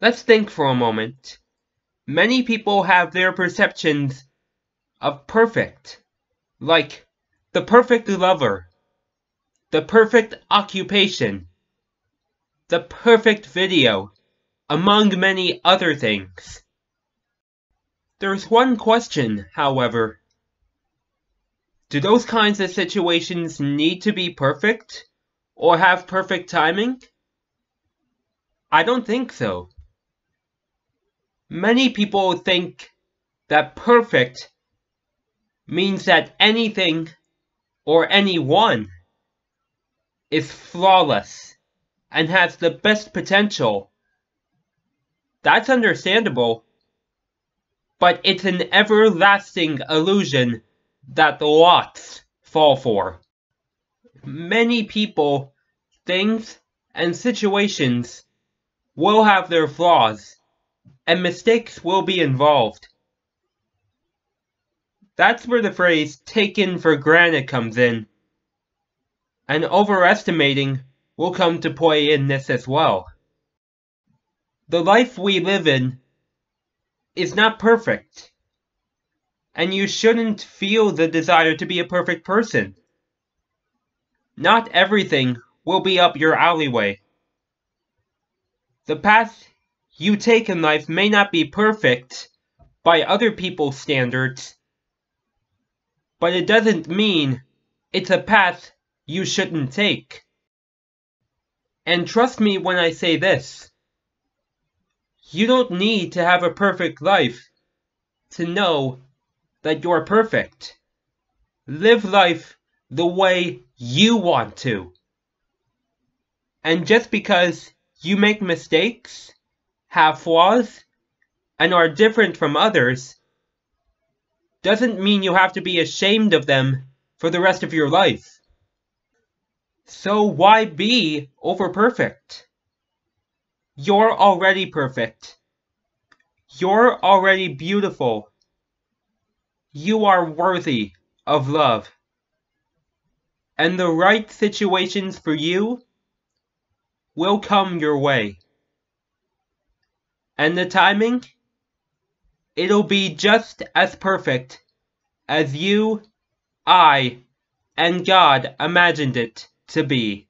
Let's think for a moment. Many people have their perceptions of perfect, like the perfect lover, the perfect occupation, the perfect video, among many other things. There's one question, however. Do those kinds of situations need to be perfect, or have perfect timing? I don't think so. Many people think that perfect means that anything or anyone is flawless and has the best potential. That's understandable, but it's an everlasting illusion that lots fall for. Many people, things, and situations will have their flaws, and mistakes will be involved. That's where the phrase taken for granted comes in, and overestimating will come to play in this as well. The life we live in is not perfect, and you shouldn't feel the desire to be a perfect person. Not everything will be up your alleyway. The path you take in life may not be perfect by other people's standards, but it doesn't mean it's a path you shouldn't take. And trust me when I say this, you don't need to have a perfect life to know that you're perfect. Live life the way you want to. And just because you make mistakes, have flaws, and are different from others, doesn't mean you have to be ashamed of them for the rest of your life. So why be over perfect? You're already perfect. You're already beautiful. You are worthy of love. And the right situations for you will come your way. And the timing, it'll be just as perfect as you, I, and God imagined it to be.